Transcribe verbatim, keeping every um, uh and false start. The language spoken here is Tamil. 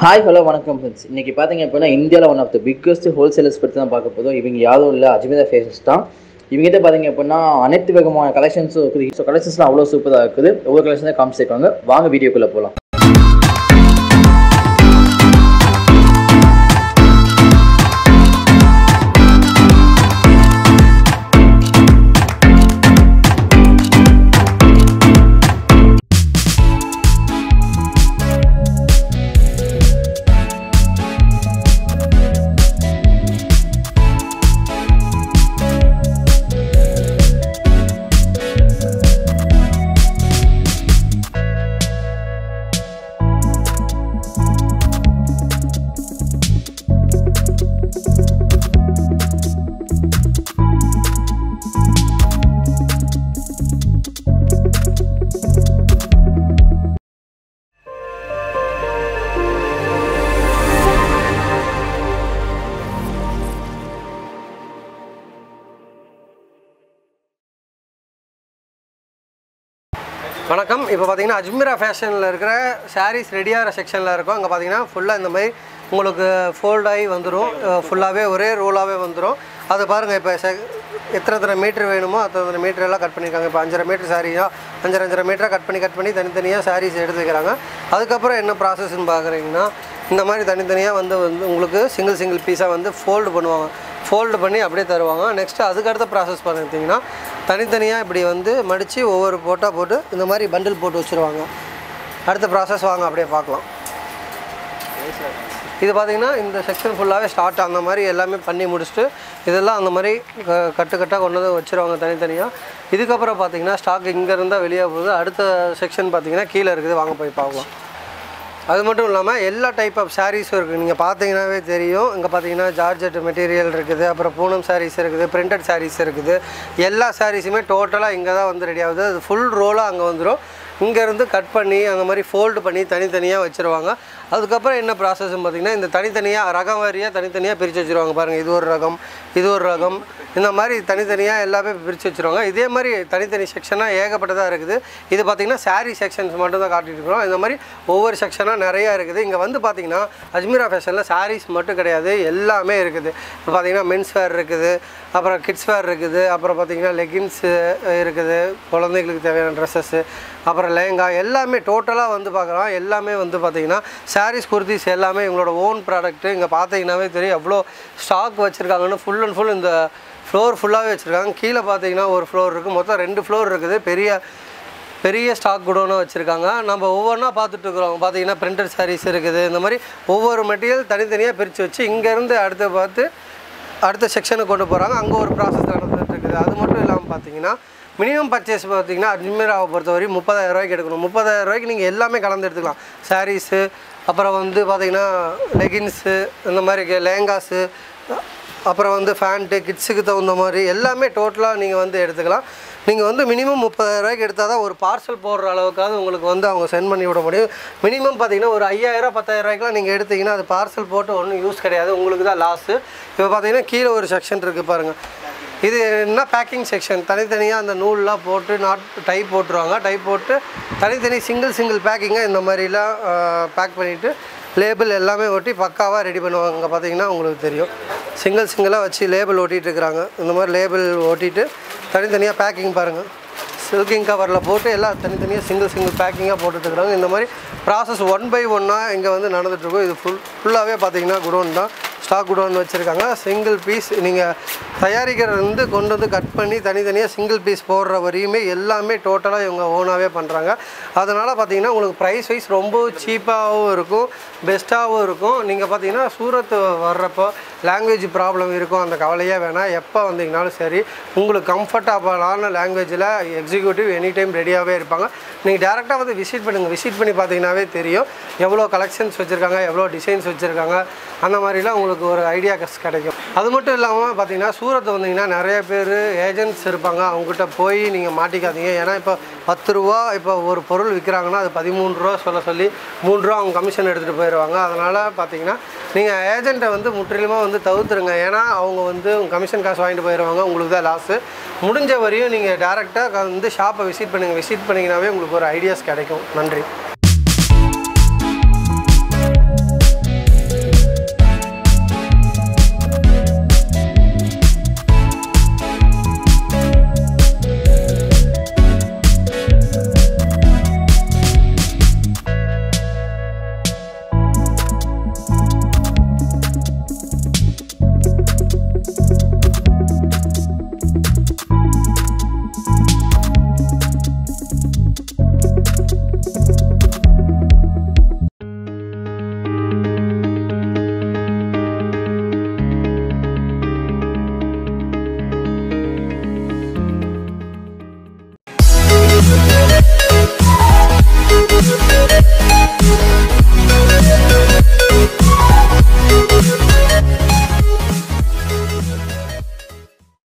Hi, hello, welcome friends. Now, India is one of the biggest wholesalers. We have Ajmera Fashions. We have collections. So, collections are super. Over collections are complete. Let's video. வணக்கம் இப்போ பாத்தீங்கன்னா அஜ்மீரா ஃபேஷன்ல இருக்கிற sarees ரெடி ஆற செக்ஷன்ல இருக்கும் அங்க பாத்தீங்கன்னா ஃபுல்லா இந்த மாதிரி உங்களுக்கு ஃபோல்ட் ஆயி வந்துரும் ஃபுல்லாவே ஒரே ரோலாவே வந்துரும் அது பாருங்க இப்போ எத்தனை மீட்டர் வேணுமோ அத்தனை மீட்டர் எல்லாம் கட் பண்ணிருக்காங்க இப்போ five point five மீட்டர் சாரியா five point five மீட்டர் கட் பண்ணி கட் பண்ணி தனித்தனியா sarees எடுத்து வைக்கறாங்க அதுக்கு அப்புறம் என்ன processன்னு பாக்குறீங்கன்னா இந்த மாதிரி தனித்தனியா வந்து உங்களுக்கு சிங்கிள் சிங்கிள் பீஸா வந்து ஃபோல்ட் பண்ணுவாங்க ஃபோல்ட் பண்ணி அப்படியே தருவாங்க நெக்ஸ்ட் அதுக்கு அடுத்து process பண்ணுவீங்கன்னா தனித்தனியா இப்படி வந்து மடிச்சி ஒவ்வொரு போட்டா போட்டு இந்த மாதிரி பண்டில் போட்டு வச்சிருவாங்க அடுத்த process வாங்க அப்படியே பார்க்கலாம் இது பாத்தீங்கன்னா இந்த செக்ஷன் ஃபுல்லாவே ஸ்டார்ட் ஆன மாதிரி எல்லாமே பண்ணி முடிச்சிட்டு இதெல்லாம் அந்த மாதிரி கட்டு கட்டா கொண்டு வந்து வச்சிருவாங்க தனித்தனியா இதுக்கு அப்புறம் பாத்தீங்கன்னா ஸ்டாக் இங்க இருந்தா வெளிய போகுது அடுத்த செக்ஷன் பாத்தீங்கன்னா கீழ இருக்குது வாங்க போய் பார்க்கலாம் அது மட்டும் இல்லாம எல்லா டைப் ஆஃப் sarees இருக்கு நீங்க பாத்தீங்கனாவே தெரியும் இங்க பாத்தீங்கன்னா ஜார்ஜெட் மெட்டீரியல் இருக்குது அப்புறம் பூனம் sarees இருக்குது printed sarees இருக்குது எல்லா sareesமே டோட்டலா இங்க தான் வந்து ரெடி ஆகுது அது full roll அங்க வந்துரும் இங்க இருந்து கட் பண்ணி அந்த மாதிரி fold பண்ணி தனித்தனியா வச்சிருவாங்க அதுக்கு அப்புறம் என்ன process னு பாத்தீங்கன்னா இந்த தனித்தனியா ரகம் வாரியா தனித்தனியா பிரிச்சு வச்சிருவாங்க பாருங்க இது ஒரு ரகம் இது ஒரு ரகம் இந்த மாதிரி தனித்தனியா எல்லாமே பிரிச்சு வச்சிருவாங்க இதே மாதிரி தனித்தனி செக்ஷனா ஏகப்பட்டதா இருக்குது இது பாத்தீங்கன்னா saree sections மட்டும் தான் காட்டிட்டு இருக்கோம் இந்த மாதிரி ஒவ்வொரு செக்ஷனா நிறைய இருக்குது இங்க வந்து பாத்தீங்கன்னா அஜ்மீரா ஃபேஷன்ல sarees மட்டும் கிடையாது எல்லாமே இருக்குது இப்போ பாத்தீங்கன்னா men's wear இருக்குது அப்புறம் kids wear இருக்குது அப்புறம் பாத்தீங்கன்னா leggings இருக்குது குழந்தைகளுக்கு தேவையான dresses அப்புறம் லெங்கா எல்லாமே டோட்டலா வந்து பார்க்கறோம் எல்லாமே வந்து பாத்தீங்கன்னா sarees kurtis எல்லாமே இவங்களோட own product இங்க பாத்தீங்கனாவே தெரியும் அவ்ளோ ஸ்டாக் வச்சிருக்காங்கன்னு full and full இந்த Floor full of it. கீழ பாத்தீங்கன்னா ஒரு floor இருக்கு மொத்தம் ரெண்டு floor இருக்குது பெரிய பெரிய ஸ்டாக் குடோனா வச்சிருக்காங்க நம்ம ஒவ்வொண்ணா பாத்துட்டு இருக்கோம் பாத்தீங்கன்னா printed sarees இருக்குது இந்த மாதிரி ஒவ்வொரு மெட்டீரியல் தனித்தனியா பிரிச்சு வச்சு இங்க இருந்து அடுத்து பார்த்து அடுத்த செக்ஷனுக்கு கொண்டு போறாங்க அங்க ஒரு process நடந்துட்டு இருக்குது அது மட்டும் இல்லாம பாத்தீங்கன்னா Minimum purchase பாத்தீங்கன்னா அஜ்மீராவை பொறுத்தவரை முப்பதாயிரம் ரூபாய்க்கு எடுக்கணும் முப்பதாயிரம் ரூபாய்க்கு நீங்க எல்லாமே கலந்து எடுத்துக்கலாம் sarees அப்புறம் வந்து பாத்தீங்கன்னா leggings இந்த மாதிரி lehengas அப்புறம் வந்து ஃபேண்ட் கிட்ஸ்க்கு தகுந்த மாதிரி எல்லாமே டோட்டலா நீங்க வந்து எடுத்துக்கலாம் நீங்க வந்து மினிமம் முப்பதாயிரம் ரூபாய்க்கு எடுத்தாதான் ஒரு பார்சல் போடுற அளவுக்காவது உங்களுக்கு வந்து அவங்க சென்ட் பண்ணி விட முடியும் மினிமம் பாத்தீங்கன்னா ஒரு ஐயாயிரம் பத்தாயிரம் ரூபாய்க்குலாம் நீங்க எடுத்தீங்கன்னா அது பார்சல் போட்டு ஒண்ணு யூஸ் கிடையாது உங்களுக்கு தான் லாஸ் இப்போ பாத்தீங்கன்னா கீழ ஒரு செக்ஷன் இருக்கு பாருங்க இது என்ன பேக்கிங் செக்ஷன் தனித்தனியா அந்த நூல்லாம் போட்டு நாட் டை போடுறாங்க டை போட்டு தனித்தனி சிங்கிள் சிங்கிள் பேக்கிங்கா இந்த மாதிரில பேக் பண்ணிட்டு Label எல்லாமே ஒட்டி பக்காவா ரெடி பண்ணுவாங்க பாத்தீங்கன்னா உங்களுக்கு தெரியும் சிங்கிள் சிங்கிளா வச்சி லேபிள் ஒட்டிட்டு இருக்காங்க இந்த மாதிரி லேபிள் ஒட்டிட்டு தனித்தனியா பேக்கிங் பாருங்க சில்கிங் கவர்ல போட்டு எல்லா தனித்தனியா சிங்கிள் சிங்கிள் பேக்கிங்கா போட்டுட்டு இருக்காங்க இந்த மாதிரி process one by one ஆ இங்க வந்து நடந்துட்டு இருக்கு இது full full-ஆவே பாத்தீங்கன்னா குடோன் தான் ஸ்டாக் குடோன் வச்சிருக்காங்க சிங்கிள் பீஸ் நீங்க தயாரிக்கிறது வந்து கொண்டு வந்து கட் பண்ணி தனித்தனியா சிங்கிள் பீஸ் போடுற வரையுமே எல்லாமே டோட்டலா இவங்க ஓனாவே பண்றாங்க அதனால பாத்தீங்கன்னா உங்களுக்கு price wise ரொம்ப சீப்பாவும் இருக்கும் பெஸ்டாவும் இருக்கும் நீங்க பாத்தீங்கன்னா சூரத் வர்றப்ப language problem இருக்கும் அந்த கவலையே வேணாம் எப்ப வந்தீங்கனாலும் சரி உங்களுக்கு கம்ஃபர்ட்டபிளான languageல எக்ஸிகியூட்டிவ் எனி டைம் ரெடியாவே இருப்பாங்க நீங்க டைரக்ட்டா வந்து விசிட் பண்ணுங்க விசிட் பண்ணி பாத்தீங்கனாவே தெரியும் எவ்வளவு கலெக்ஷன்ஸ் வச்சிருக்காங்க எவ்வளவு டிசைன்ஸ் வச்சிருக்காங்க அந்த மாதிரில உங்களுக்கு ஒரு ஐடியா கிடைக்கும் அது மட்டும் இல்லாம பாத்தீங்கன்னா சூரத் வந்தீங்கன்னா நிறைய பேர் ஏஜென்ட்ஸ் இருப்பாங்க அவங்க கிட்ட போய் நீங்க மாட்டிக்காதீங்க ஏனா இப்ப பத்து ரூபாய் இப்ப ஒரு பொருள் விக்கறாங்கன்னா அது பதிமூன்று ரூபாய் சொல்ல சொல்லி மூன்று ரூபாய் அவங்க கமிஷன் எடுத்துட்டு போயிடுவாங்க அதனால பாத்தீங்கன்னா நீங்க ஏஜென்ட்ட வந்து முற்றிலுமா வந்து தவுத்துறங்க ஏனா அவங்க வந்து கமிஷன் காசு வாங்கிட்டு போயிடுவாங்க உங்களுக்கு தான் லாஸ் முடிஞ்ச வரையும் நீங்க டைரக்ட்டா வந்து ஷாப்பை விசிட் பண்ணுங்க விசிட் பண்ணீங்கனாவே உங்களுக்கு ஒரு ஐடியாஸ் கிடைக்கும் நன்றி